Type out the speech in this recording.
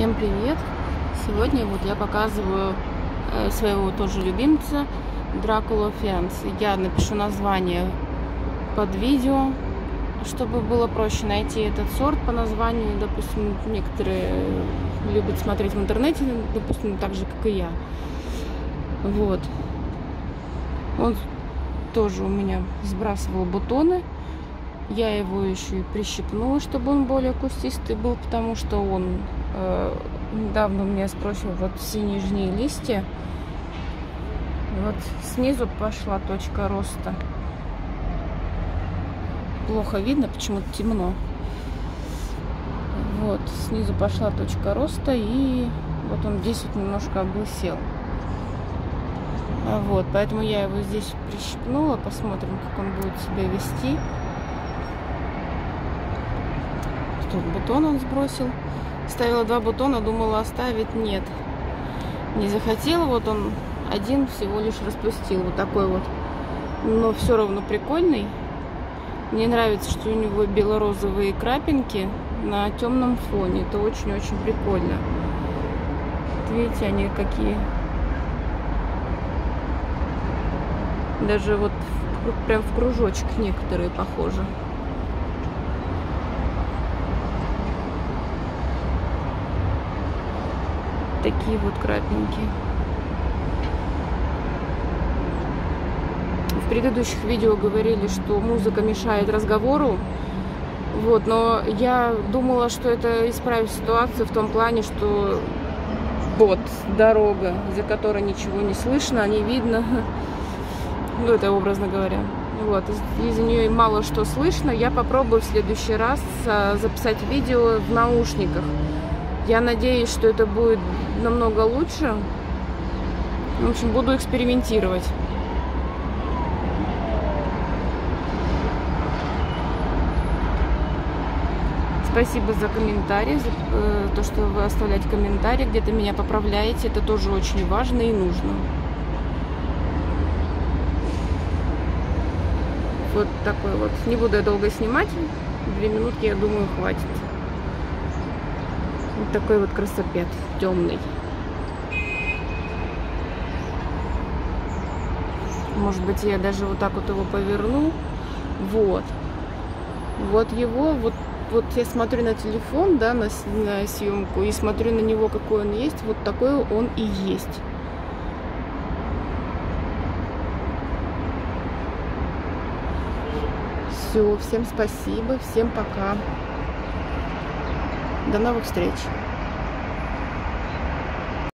Всем привет! Сегодня вот я показываю своего тоже любимца Dracula's Fiancee. Я напишу название под видео, чтобы было проще найти этот сорт по названию. Допустим, некоторые любят смотреть в интернете, допустим, так же, как и я. Вот. Он тоже у меня сбрасывал бутоны. Я его еще и прищипнула, чтобы он более кустистый был, потому что он недавно у меня сбросил вот все нижние листья. Вот снизу пошла точка роста. Плохо видно, почему-то темно. Вот, снизу пошла точка роста, и вот он здесь вот немножко облысел. Вот, поэтому я его здесь прищипнула, посмотрим, как он будет себя вести. Тут бутон он сбросил. Ставила два бутона, думала оставить. Нет, не захотела. Вот он один всего лишь распустил. Вот такой вот. Но все равно прикольный. Мне нравится, что у него бело-розовые крапинки на темном фоне. Это очень-очень прикольно. Вот видите, они какие. Даже вот прям в кружочек некоторые похожи. Такие вот крапинки. В предыдущих видео говорили, что музыка мешает разговору. Вот, но я думала, что это исправит ситуацию в том плане, что вот дорога, за которой ничего не слышно, не видно. Ну, это образно говоря. Вот, из-за нее мало что слышно. Я попробую в следующий раз записать видео в наушниках. Я надеюсь, что это будет намного лучше. В общем, буду экспериментировать. Спасибо за комментарии, за то, что вы оставляете комментарии, где-то меня поправляете. Это тоже очень важно и нужно. Вот такой вот. Не буду я долго снимать. 2 минутки, я думаю, хватит. Вот такой вот красопет, темный. Может быть, я даже вот так вот его поверну. Вот. Вот его, вот я смотрю на телефон, да, на съемку, и смотрю на него, какой он есть. Вот такой он и есть. Все, всем спасибо, всем пока. До новых встреч!